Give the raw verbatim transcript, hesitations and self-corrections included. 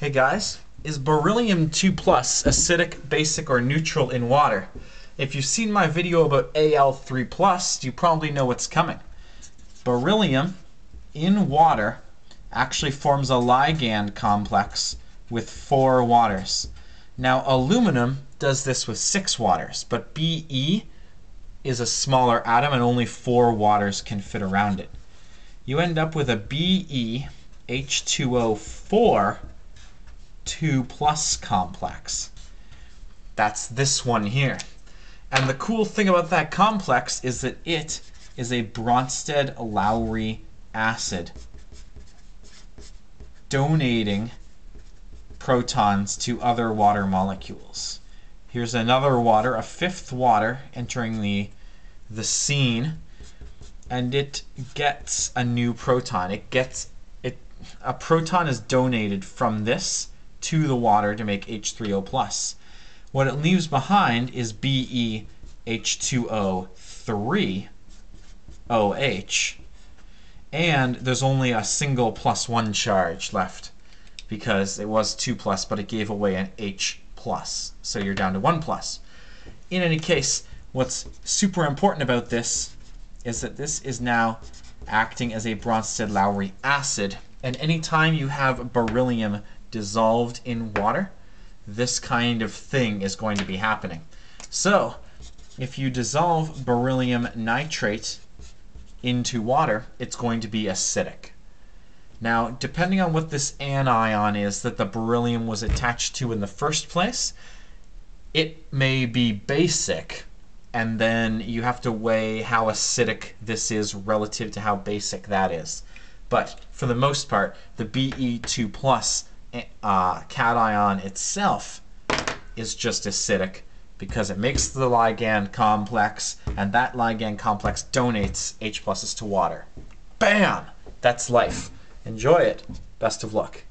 Hey guys, is beryllium two plus acidic, basic, or neutral in water? If you've seen my video about A L three plus, you probably know what's coming. Beryllium in water actually forms a ligand complex with four waters. Now aluminum does this with six waters, but Be is a smaller atom and only four waters can fit around it. You end up with a Be H two O four two plus complex. That's this one here. And the cool thing about that complex is that it is a Brønsted-Lowry acid, donating protons to other water molecules. Here's another water, a fifth water entering the, the scene, and it gets a new proton. It gets, it, a proton is donated from this to the water to make H three O plus. What it leaves behind is Be H two O three O H, and there's only a single plus one charge left because it was two plus, but it gave away an H plus, so you're down to one plus. In any case, what's super important about this is that this is now acting as a Brønsted-Lowry acid, and anytime you have beryllium dissolved in water, this kind of thing is going to be happening. So if you dissolve beryllium nitrate into water, it's going to be acidic. Now, depending on what this anion is that the beryllium was attached to in the first place, it may be basic, and then you have to weigh how acidic this is relative to how basic that is. But for the most part, the Be two plus Uh, cation itself is just acidic because it makes the ligand complex, and that ligand complex donates H pluses to water. Bam! That's life. Enjoy it. Best of luck.